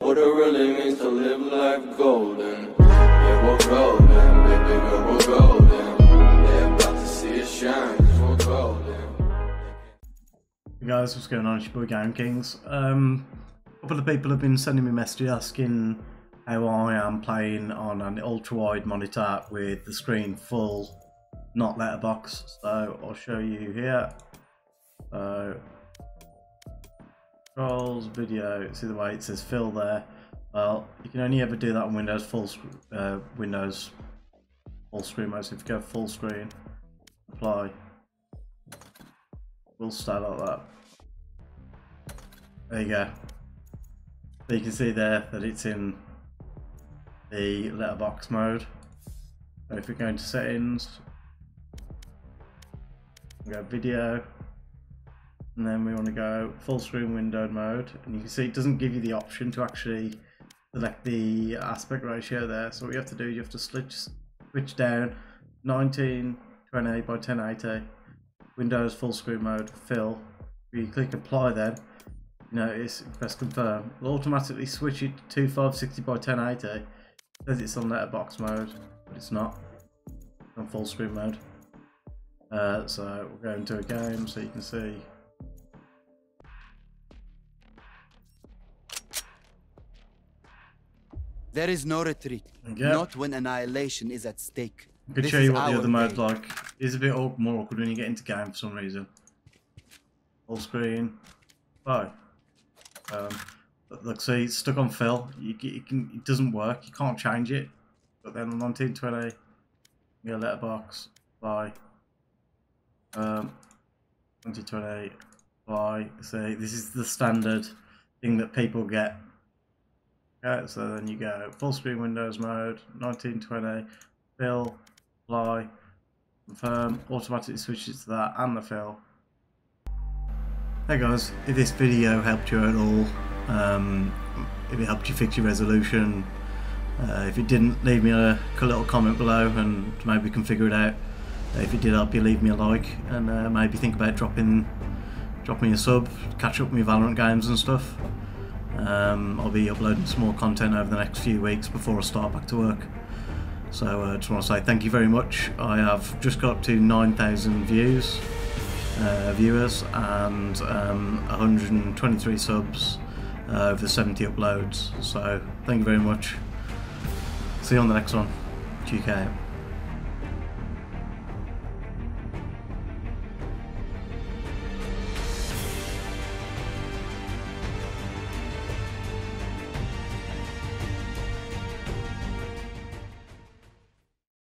What it really means to live life golden. Yeah, we're golden, baby girl, we're golden. They're about to see it shine, cause we're golden. Hey guys, what's going on? It's your boy Game Kings. A couple of people have been sending me messages asking how I am playing on an ultra-wide monitor with the screen full, not letterbox, so I'll show you here. So controls, video, see the way it says fill there. Well, you can only ever do that on Windows full screen, mode. So if you go full screen, apply, we'll start like that. There you go. So you can see there that it's in the letterbox mode. So if we go into settings, we go video. And then we want to go full screen windowed mode, and you can see it doesn't give you the option to actually select the aspect ratio there. So what you have to do, you have to switch down 1920 by 1080, Windows full screen mode, fill. If you click apply, then you notice if you press confirm, it'll automatically switch it to 560 by 1080. It says it's on letterbox mode, but it's not. It's on full screen mode. So we'll go into a game so you can see. There is no retreat, not when annihilation is at stake. I could show you what the other mode's like. It's a bit more awkward when you get into game for some reason. Full screen. Oh. Look, see, it's stuck on fill. It doesn't work. You can't change it. But then on 1920, you go letterbox, apply. 1920, apply. See, this is the standard thing that people get. Okay, so then you go full screen Windows mode, 1920, fill, apply, confirm, automatically switches to that and the fill. Hey guys, if this video helped you at all, if it helped you fix your resolution, if it didn't, leave me a little comment below and maybe we can figure it out. If it did help you, leave me a like, and maybe think about dropping a sub, catch up with your Valorant games and stuff. I'll be uploading some more content over the next few weeks before I start back to work. So I just want to say thank you very much. I have just got up to 9,000 viewers and 123 subs over 70 uploads. So thank you very much. See you on the next one. GK.